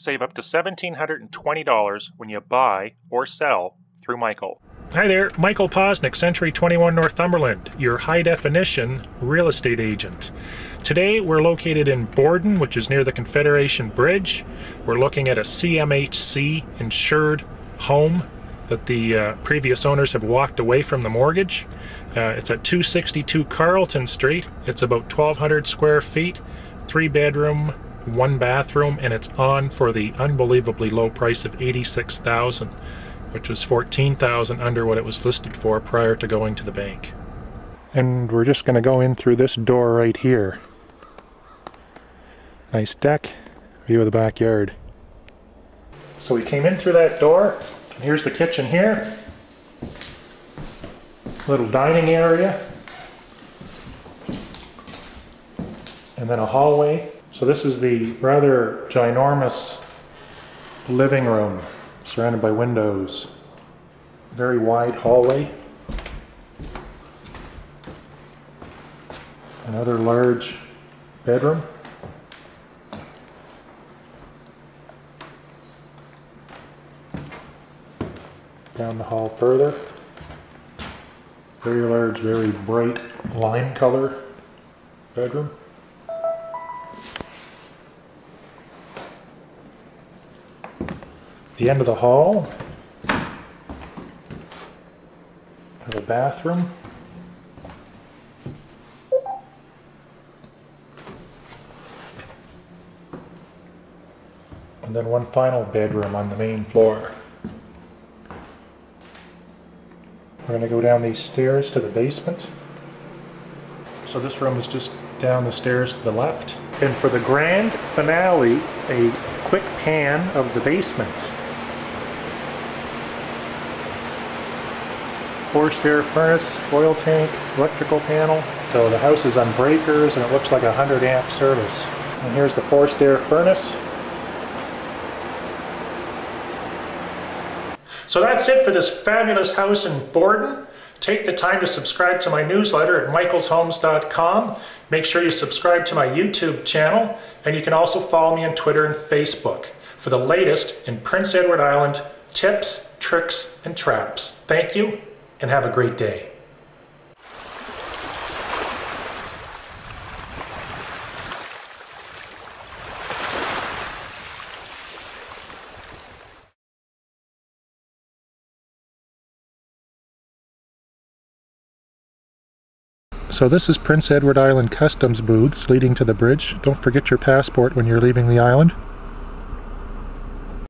save up to $1,720 when you buy or sell through Michael. Hi there, Michael Poczynek, Century 21 Northumberland, your high-definition real estate agent. Today we're located in Borden, which is near the Confederation Bridge. We're looking at a CMHC-insured home that the previous owners have walked away from the mortgage. It's at 262 Carleton Street. It's about 1,200 square feet, 3-bedroom, 1-bathroom, and it's on for the unbelievably low price of $86,000. Which was $14,000 under what it was listed for prior to going to the bank. And we're just going to go in through this door right here. Nice deck, view of the backyard. So we came in through that door, and here's the kitchen here. Little dining area. And then a hallway. So this is the rather ginormous living room, surrounded by windows. Very wide hallway. Another large bedroom. Down the hall further. Very large, very bright lime color bedroom. The end of the hall, have a bathroom, and then one final bedroom on the main floor. We're going to go down these stairs to the basement. So this room is just down the stairs to the left. And for the grand finale, a quick pan of the basement. 4-stair furnace, oil tank, electrical panel. So the house is on breakers and it looks like a 100-amp service. And here's the 4-stair furnace. So that's it for this fabulous house in Borden. Take the time to subscribe to my newsletter at michaelshomes.com. Make sure you subscribe to my YouTube channel, and you can also follow me on Twitter and Facebook for the latest in Prince Edward Island tips, tricks, and traps. Thank you, and have a great day. So this is Prince Edward Island Customs booths leading to the bridge. Don't forget your passport when you're leaving the island.